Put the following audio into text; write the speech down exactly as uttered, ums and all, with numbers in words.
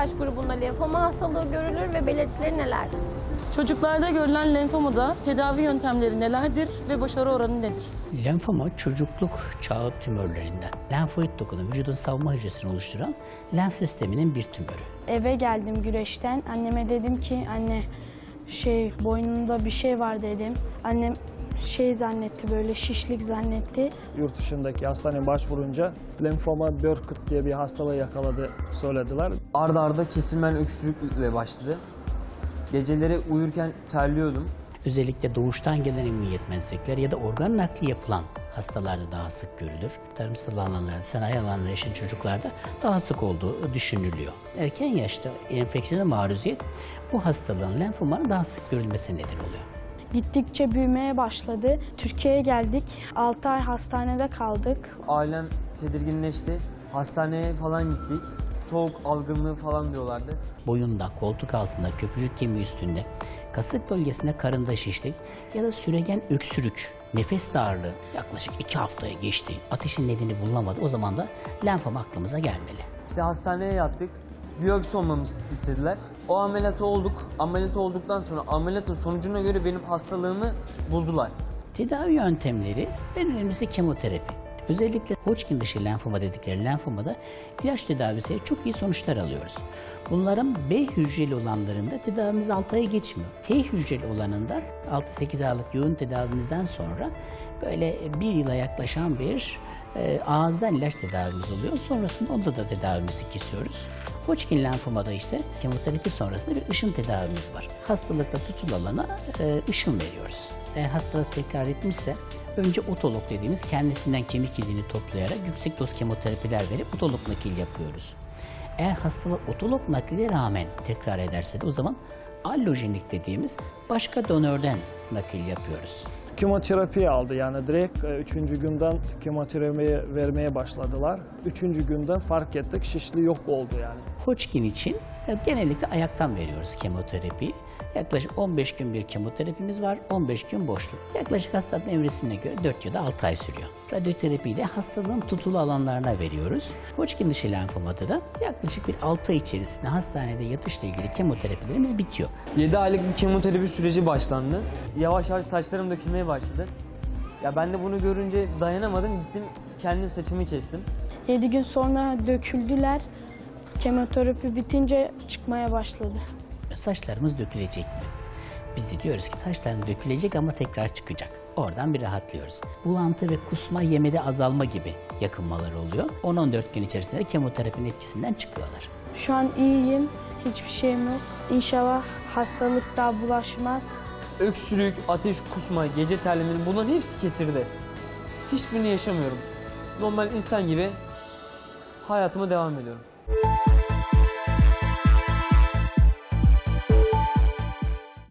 yaş grubunda lenfoma hastalığı görülür ve belirtileri nelerdir? Çocuklarda görülen lenfomada tedavi yöntemleri nelerdir ve başarı oranı nedir? Lenfoma çocukluk çağı tümörlerinden. Lenfoid dokunun vücudun savunma hücresini oluşturan lenf sisteminin bir tümörü. Eve geldim güreşten. Anneme dedim ki anne şey boynumda bir şey var dedim. Annem şey zannetti böyle şişlik zannetti. Yurt dışındaki hastaneye başvurunca lenfoma Burkut diye bir hastalığı yakaladı söylediler. Arda arda kesilmen öksürükle başladı. Geceleri uyurken terliyordum. Özellikle doğuştan gelen immün yetmezlikler ya da organ nakli yapılan hastalarda daha sık görülür. Tarımsal alanlarda, sanayi alanlarında yaşayan çocuklarda daha sık olduğu düşünülüyor. Erken yaşta enfeksiyona maruziyet bu hastalığın lenfomanın daha sık görülmesine neden oluyor. Gittikçe büyümeye başladı. Türkiye'ye geldik. altı ay hastanede kaldık. Ailem tedirginleşti. Hastaneye falan gittik. Soğuk algınlığı falan diyorlardı. Boyunda, koltuk altında, köprücük kemiği üstünde, kasık bölgesinde karında şişlik ya da süregen öksürük, nefes darlığı yaklaşık iki haftaya geçti. Ateşin nedeni bulunamadı. O zaman da lenfoma aklımıza gelmeli. İşte hastaneye yattık. Biyopsi olmamı istediler. O ameliyata olduk. Ameliyat olduktan sonra ameliyatın sonucuna göre benim hastalığımı buldular. Tedavi yöntemleri en önemlisi kemoterapi. Özellikle Hodgkin dışı lenfoma dedikleri lenfomada ilaç tedavisiyle çok iyi sonuçlar alıyoruz. Bunların B hücreli olanlarında tedavimiz altı aya geçmiyor. T hücreli olanında altı sekiz aylık yoğun tedavimizden sonra böyle bir yıla yaklaşan bir e, ağızdan ilaç tedavimiz oluyor. Sonrasında onda da tedavimizi kesiyoruz. Hodgkin lenfomada işte kemoterapi sonrasında bir ışın tedavimiz var. Hastalıkla tutulana e, ışın veriyoruz. Eğer hastalık tekrar etmişse önce otolog dediğimiz kendisinden kemik iliğini toplayarak yüksek doz kemoterapiler verip otolog nakil yapıyoruz. Eğer hastalık otolog nakline rağmen tekrar ederse de o zaman allojenik dediğimiz başka donörden nakil yapıyoruz. Kemoterapi aldı yani direkt üçüncü günden kemoterapi vermeye başladılar. Üçüncü günden fark ettik şişli yok oldu yani. Hodgkin için genellikle ayaktan veriyoruz kemoterapiyi. Yaklaşık on beş gün bir kemoterapimiz var, on beş gün boşluk. Yaklaşık hastanın evresine göre dört ya da altı ay sürüyor. Radyoterapiyi de hastalığın tutulu alanlarına veriyoruz. Hodgkin dışı lenfomada da yaklaşık bir altı ay içerisinde hastanede yatışla ilgili kemoterapilerimiz bitiyor. yedi aylık bir kemoterapi süreci başlandı. Yavaş yavaş saçlarım dökülmeye başladı. Ya ben de bunu görünce dayanamadım, gittim kendim saçımı kestim. yedi gün sonra döküldüler. Kemoterapi bitince çıkmaya başladı. Saçlarımız dökülecek mi? Biz de diyoruz ki saçlarımız dökülecek ama tekrar çıkacak. Oradan bir rahatlıyoruz. Bulantı ve kusma, yemede azalma gibi yakınmalar oluyor. on on dört gün içerisinde kemoterapinin etkisinden çıkıyorlar. Şu an iyiyim, hiçbir şeyim yok. İnşallah hastalık daha bulaşmaz. Öksürük, ateş, kusma, gece terlemenin bunların hepsi kesildi. Hiçbirini yaşamıyorum. Normal insan gibi hayatıma devam ediyorum.